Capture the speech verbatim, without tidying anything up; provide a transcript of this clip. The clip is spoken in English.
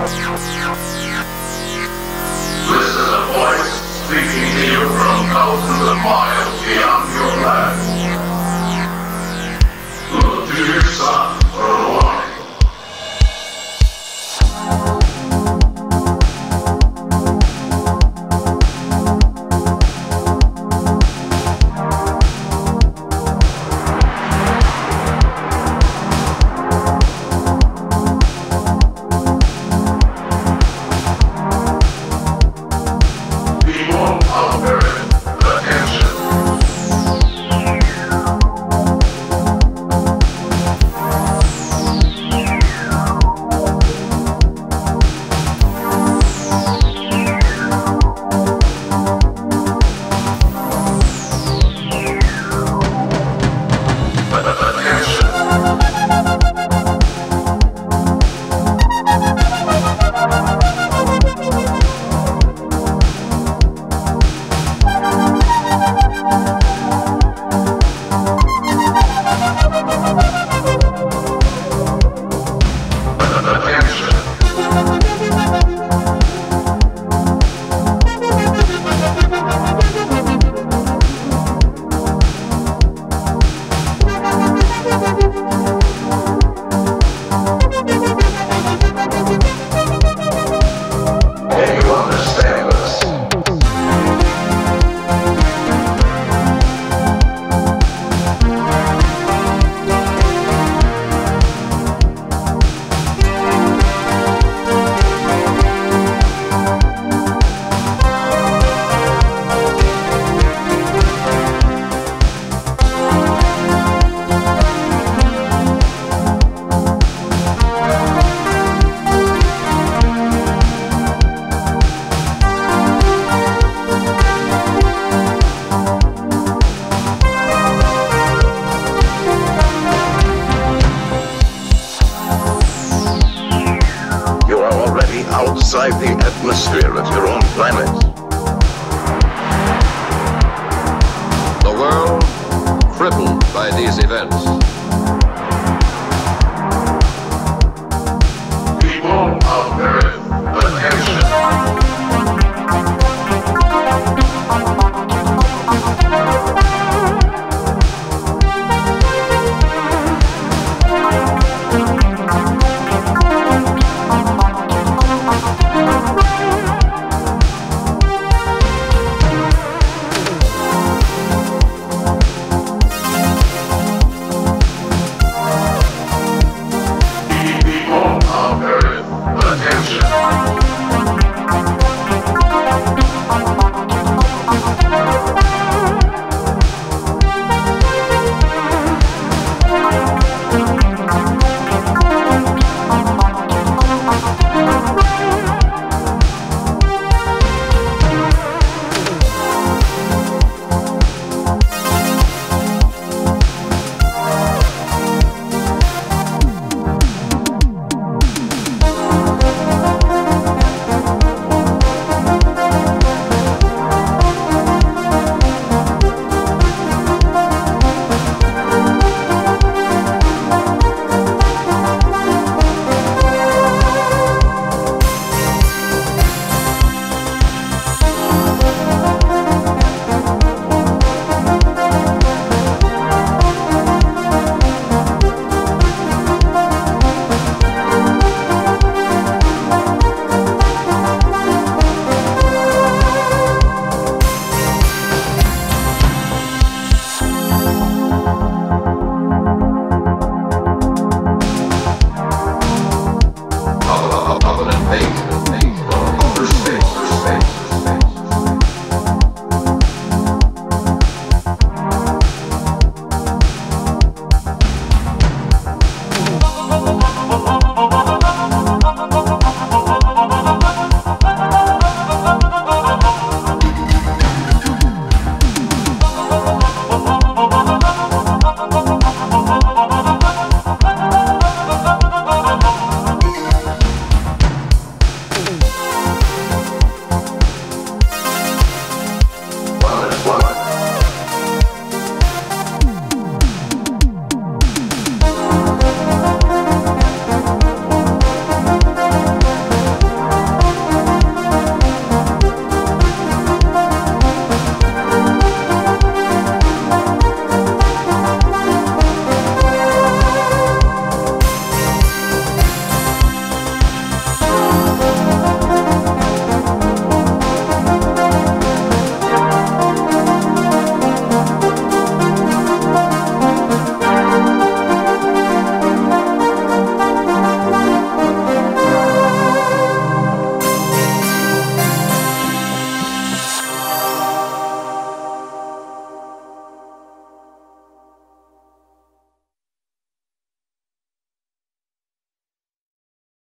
Listen, a voice speaking to you from thousands of miles beyond your land. Look to your son for a warning. Outside the atmosphere of your own planet. The world, crippled by these events,